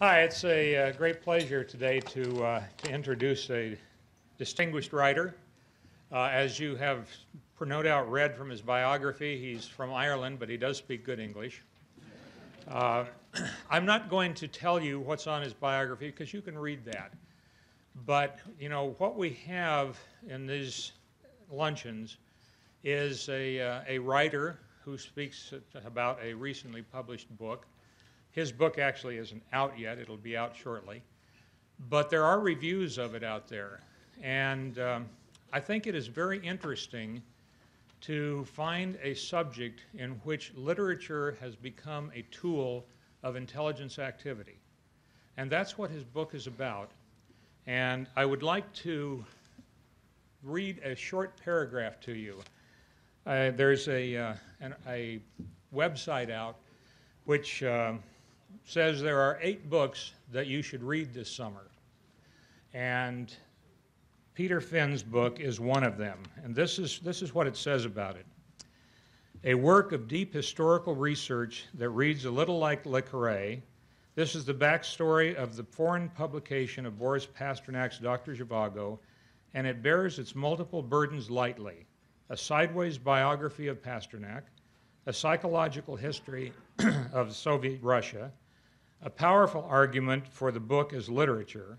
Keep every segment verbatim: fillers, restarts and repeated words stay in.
Hi, it's a uh, great pleasure today to, uh, to introduce a distinguished writer. Uh, as you have no doubt read from his biography, he's from Ireland, but he does speak good English. Uh, I'm not going to tell you what's on his biography, because you can read that. But, you know, what we have in these luncheons is a, uh, a writer who speaks about a recently published book. His book actually isn't out yet. It'll be out shortly. But there are reviews of it out there. And um, I think it is very interesting to find a subject in which literature has become a tool of intelligence activity. And that's what his book is about. And I would like to read a short paragraph to you. Uh, there's a, uh, an, a website out which uh, says there are eight books that you should read this summer. And Peter Finn's book is one of them. And this is, this is what it says about it. A work of deep historical research that reads a little like Le Carre. This is the backstory of the foreign publication of Boris Pasternak's Doctor Zhivago, and it bears its multiple burdens lightly. A sideways biography of Pasternak, a psychological history of Soviet Russia, a powerful argument for the book as literature,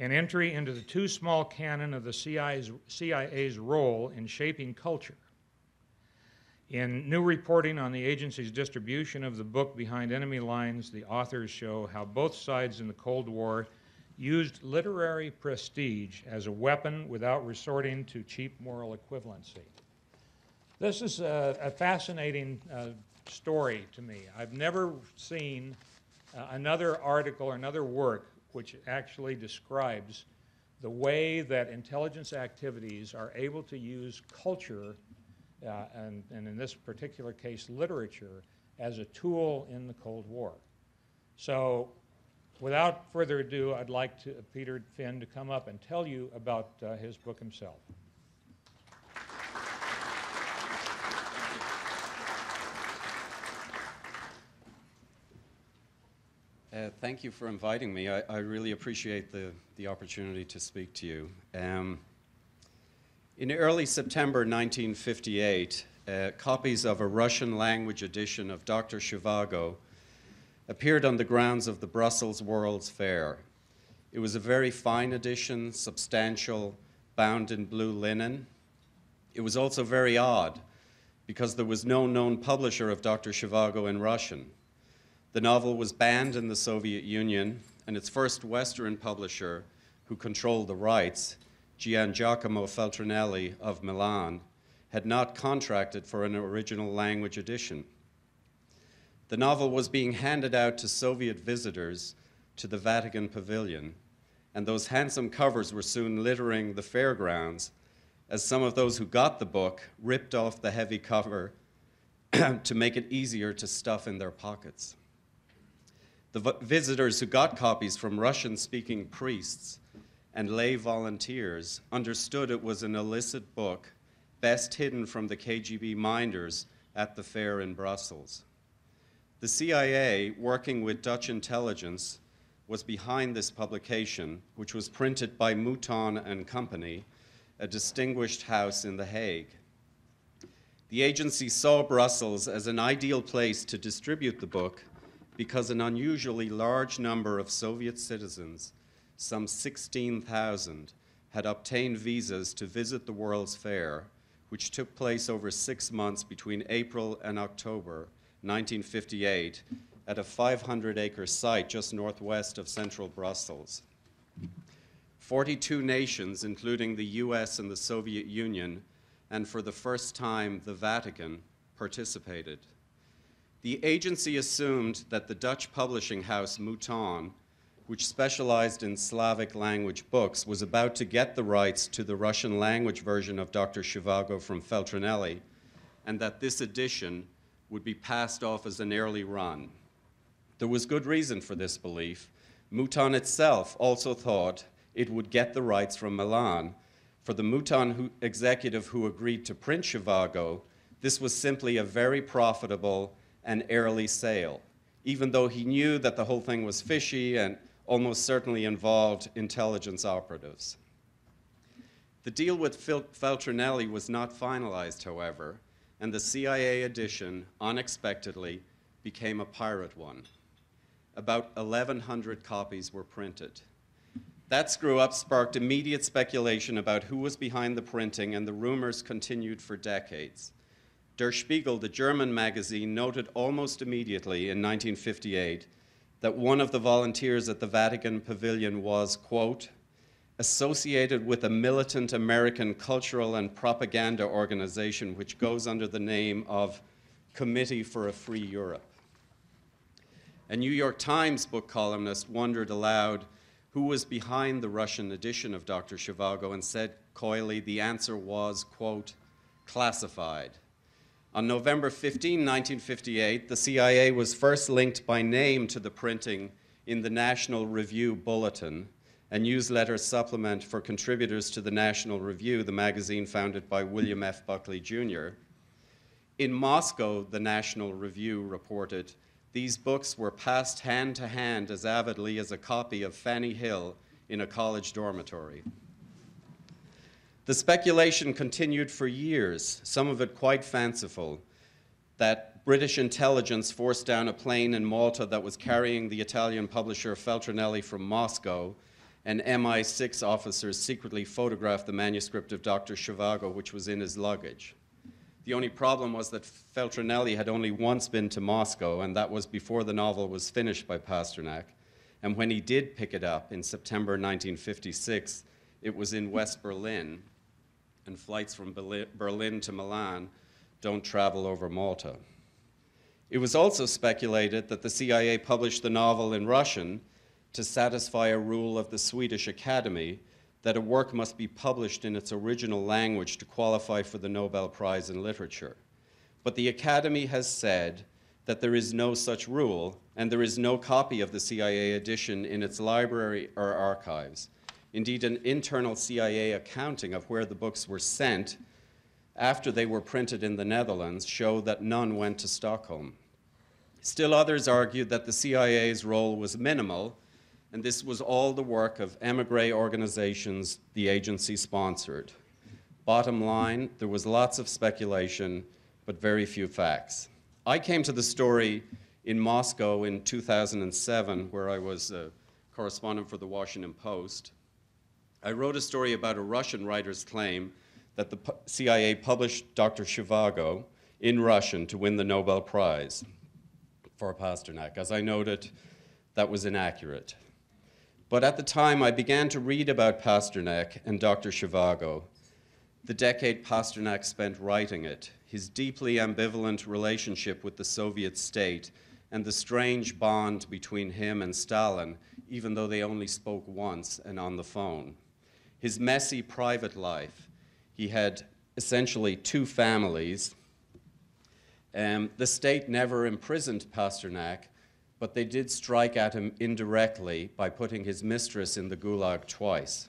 an entry into the too small canon of the C I A's, C I A's role in shaping culture, in new reporting on the agency's distribution of the book Behind Enemy Lines, the authors show how both sides in the Cold War used literary prestige as a weapon without resorting to cheap moral equivalency. This is a, a fascinating uh, story to me. I've never seen uh, another article or another work which actually describes the way that intelligence activities are able to use culture, uh, and, and in this particular case, literature, as a tool in the Cold War. So, without further ado, I'd like to, uh, Peter Finn to come up and tell you about uh, his book himself. Uh, thank you for inviting me. I, I really appreciate the, the opportunity to speak to you. Um, in early September nineteen fifty-eight, uh, copies of a Russian language edition of Doctor Zhivago appeared on the grounds of the Brussels World's Fair. It was a very fine edition, substantial, bound in blue linen. It was also very odd because there was no known publisher of Doctor Zhivago in Russian. The novel was banned in the Soviet Union, and its first Western publisher, who controlled the rights, Gian Giacomo Feltrinelli of Milan, had not contracted for an original language edition. The novel was being handed out to Soviet visitors to the Vatican Pavilion, and those handsome covers were soon littering the fairgrounds as some of those who got the book ripped off the heavy cover to make it easier to stuff in their pockets. The visitors who got copies from Russian-speaking priests and lay volunteers understood it was an illicit book best hidden from the K G B minders at the fair in Brussels. The C I A, working with Dutch intelligence, was behind this publication, which was printed by Mouton and Company, a distinguished house in The Hague. The agency saw Brussels as an ideal place to distribute the book because an unusually large number of Soviet citizens, some sixteen thousand, had obtained visas to visit the World's Fair, which took place over six months between April and October nineteen fifty-eight, at a five hundred acre site just northwest of central Brussels. forty-two nations, including the U S and the Soviet Union, and for the first time, the Vatican, participated. The agency assumed that the Dutch publishing house Mouton, which specialized in Slavic language books, was about to get the rights to the Russian language version of Doctor Zhivago from Feltrinelli, and that this edition would be passed off as an early run. There was good reason for this belief. Mouton itself also thought it would get the rights from Milan. For the Mouton who, executive who agreed to print Zhivago, this was simply a very profitable and early sale. even though he knew that the whole thing was fishy and almost certainly involved intelligence operatives. The deal with Feltrinelli was not finalized, however, and the C I A edition, unexpectedly, became a pirate one. About eleven hundred copies were printed. That screw-up sparked immediate speculation about who was behind the printing, and the rumors continued for decades. Der Spiegel, the German magazine, noted almost immediately in nineteen fifty-eight that one of the volunteers at the Vatican Pavilion was, quote, associated with a militant American cultural and propaganda organization which goes under the name of Committee for a Free Europe. A New York Times book columnist wondered aloud who was behind the Russian edition of Doctor Zhivago and said coyly the answer was, quote, classified. On November fifteenth, nineteen fifty-eight, the C I A was first linked by name to the printing in the National Review Bulletin, a newsletter supplement for contributors to the National Review, the magazine founded by William F. Buckley, Junior In Moscow, the National Review reported, these books were passed hand to hand as avidly as a copy of Fanny Hill in a college dormitory. The speculation continued for years, some of it quite fanciful, that British intelligence forced down a plane in Malta that was carrying the Italian publisher Feltrinelli from Moscow, and M I six officers secretly photographed the manuscript of Doctor Zhivago, which was in his luggage. The only problem was that Feltrinelli had only once been to Moscow, and that was before the novel was finished by Pasternak. And when he did pick it up in September nineteen fifty-six, it was in West Berlin, and flights from Berlin to Milan don't travel over Malta. It was also speculated that the C I A published the novel in Russian to satisfy a rule of the Swedish Academy that a work must be published in its original language to qualify for the Nobel Prize in Literature. But the Academy has said that there is no such rule, and there is no copy of the C I A edition in its library or archives. Indeed, an internal C I A accounting of where the books were sent after they were printed in the Netherlands showed that none went to Stockholm. Still others argued that the C I A's role was minimal, and this was all the work of emigre organizations the agency sponsored. Bottom line, there was lots of speculation, but very few facts. I came to the story in Moscow in two thousand seven, where I was a correspondent for the Washington Post. I wrote a story about a Russian writer's claim that the C I A published Doctor Zhivago in Russian to win the Nobel Prize for Pasternak. As I noted, that was inaccurate. But at the time, I began to read about Pasternak and Doctor Zhivago, the decade Pasternak spent writing it, his deeply ambivalent relationship with the Soviet state, and the strange bond between him and Stalin, even though they only spoke once and on the phone. His messy private life. He had essentially two families. Um, the state never imprisoned Pasternak, but they did strike at him indirectly by putting his mistress in the gulag twice.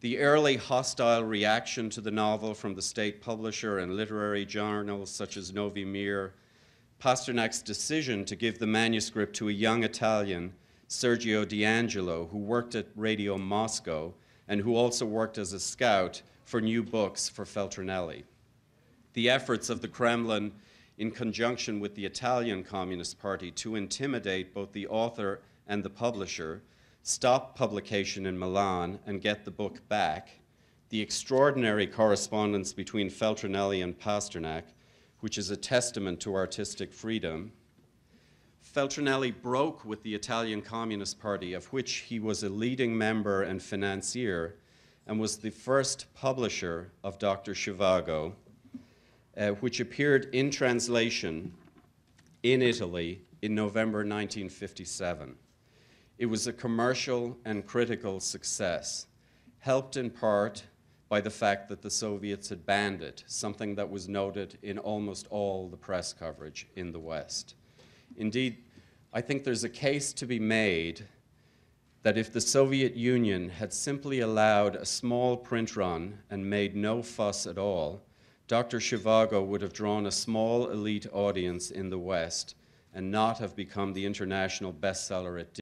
The early hostile reaction to the novel from the state publisher and literary journals such as Novy Mir, Pasternak's decision to give the manuscript to a young Italian, Sergio D'Angelo, who worked at Radio Moscow and who also worked as a scout for new books for Feltrinelli. The efforts of the Kremlin in conjunction with the Italian Communist Party to intimidate both the author and the publisher, stop publication in Milan and get the book back, the extraordinary correspondence between Feltrinelli and Pasternak, which is a testament to artistic freedom. Feltrinelli broke with the Italian Communist Party, of which he was a leading member and financier, and was the first publisher of Doctor Zhivago, Uh, which appeared in translation in Italy in November nineteen fifty-seven. It was a commercial and critical success, helped in part by the fact that the Soviets had banned it, something that was noted in almost all the press coverage in the West. Indeed, I think there's a case to be made that if the Soviet Union had simply allowed a small print run and made no fuss at all, Doctor Zhivago would have drawn a small elite audience in the West and not have become the international bestseller it did.